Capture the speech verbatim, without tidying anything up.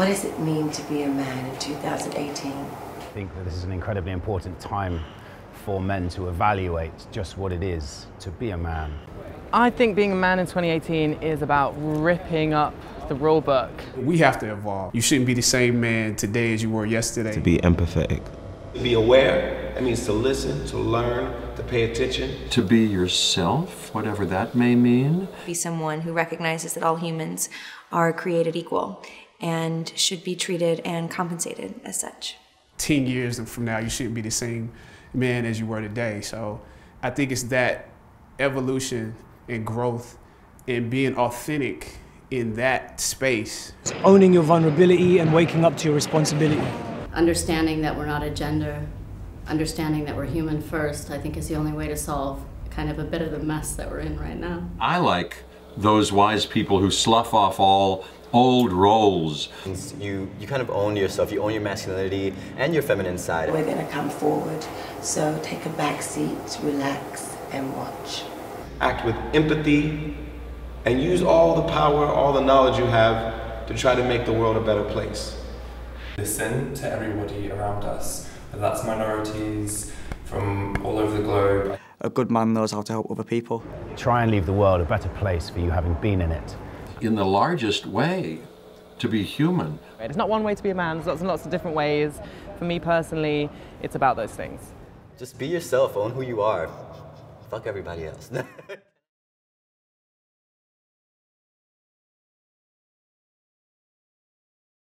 What does it mean to be a man in two thousand eighteen? I think that this is an incredibly important time for men to evaluate just what it is to be a man. I think being a man in twenty eighteen is about ripping up the rule book. We have to evolve. You shouldn't be the same man today as you were yesterday. To be empathetic. To be aware, that means to listen, to learn, to pay attention. To be yourself, whatever that may mean. Be someone who recognizes that all humans are created equal and should be treated and compensated as such. Ten years from now, you shouldn't be the same man as you were today. So I think it's that evolution and growth and being authentic in that space. It's owning your vulnerability and waking up to your responsibility. Understanding that we're not a gender, understanding that we're human first, I think is the only way to solve kind of a bit of the mess that we're in right now. I like those wise people who slough off all old roles. You, you kind of own yourself, you own your masculinity and your feminine side. We're gonna come forward, so take a back seat, relax and watch. Act with empathy and use all the power, all the knowledge you have to try to make the world a better place. Listen to everybody around us, whether that's minorities from all over the globe. A good man knows how to help other people. Try and leave the world a better place for you having been in it. In the largest way, to be human. There's not one way to be a man, there's lots and lots of different ways. For me personally, it's about those things. Just be yourself, own who you are. Fuck everybody else.